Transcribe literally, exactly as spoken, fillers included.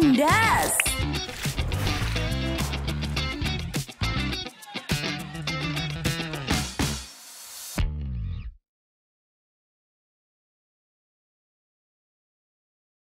Endeus.